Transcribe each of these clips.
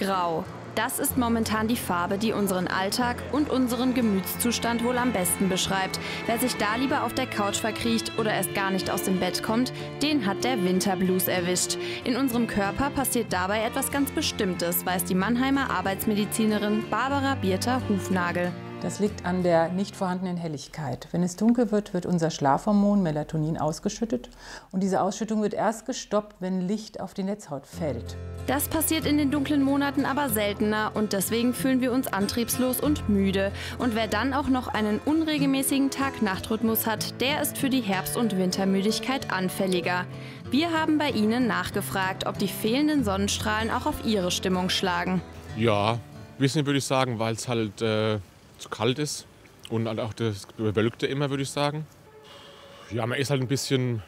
Grau. Das ist momentan die Farbe, die unseren Alltag und unseren Gemütszustand wohl am besten beschreibt. Wer sich da lieber auf der Couch verkriecht oder erst gar nicht aus dem Bett kommt, den hat der Winterblues erwischt. In unserem Körper passiert dabei etwas ganz Bestimmtes, weiß die Mannheimer Arbeitsmedizinerin Barbara Bierter-Hufnagel. Das liegt an der nicht vorhandenen Helligkeit. Wenn es dunkel wird, wird unser Schlafhormon Melatonin ausgeschüttet. Und diese Ausschüttung wird erst gestoppt, wenn Licht auf die Netzhaut fällt. Das passiert in den dunklen Monaten aber seltener. Und deswegen fühlen wir uns antriebslos und müde. Und wer dann auch noch einen unregelmäßigen Tag-Nacht-Rhythmus hat, der ist für die Herbst- und Wintermüdigkeit anfälliger. Wir haben bei Ihnen nachgefragt, ob die fehlenden Sonnenstrahlen auch auf Ihre Stimmung schlagen. Ja, ein bisschen würde ich sagen, weil es halt zu kalt ist und halt auch das Bewölkte immer, würde ich sagen. Ja, man ist halt ein bisschen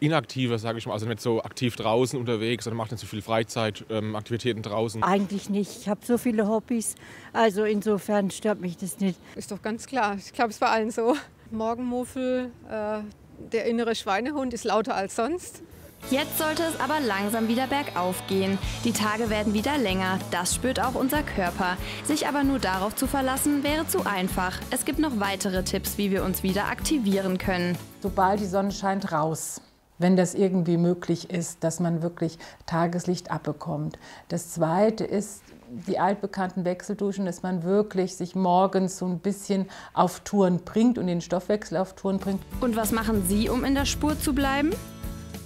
inaktiver, sage ich mal, also nicht so aktiv draußen unterwegs, sondern macht nicht so viel Freizeitaktivitäten draußen. Eigentlich nicht, ich habe so viele Hobbys, also insofern stört mich das nicht. Ist doch ganz klar, ich glaube, es war allen so. Morgenmuffel, der innere Schweinehund ist lauter als sonst. Jetzt sollte es aber langsam wieder bergauf gehen. Die Tage werden wieder länger, das spürt auch unser Körper. Sich aber nur darauf zu verlassen, wäre zu einfach. Es gibt noch weitere Tipps, wie wir uns wieder aktivieren können. Sobald die Sonne scheint, raus. Wenn das irgendwie möglich ist, dass man wirklich Tageslicht abbekommt. Das Zweite ist die altbekannten Wechselduschen, dass man wirklich sich morgens so ein bisschen auf Touren bringt und den Stoffwechsel auf Touren bringt. Und was machen Sie, um in der Spur zu bleiben?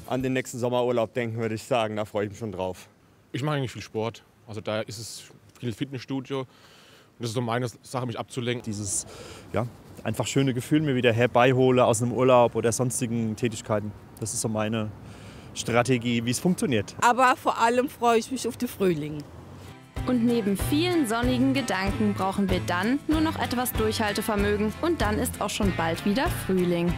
An den nächsten Sommerurlaub denken, würde ich sagen. Da freue ich mich schon drauf. Ich mache eigentlich viel Sport. Also da ist es viel Fitnessstudio. Und das ist so meine Sache, mich abzulenken. Dieses einfach schöne Gefühl mir wieder herbeihole aus einem Urlaub oder sonstigen Tätigkeiten. Das ist so meine Strategie, wie es funktioniert. Aber vor allem freue ich mich auf den Frühling. Und neben vielen sonnigen Gedanken brauchen wir dann nur noch etwas Durchhaltevermögen. Und dann ist auch schon bald wieder Frühling.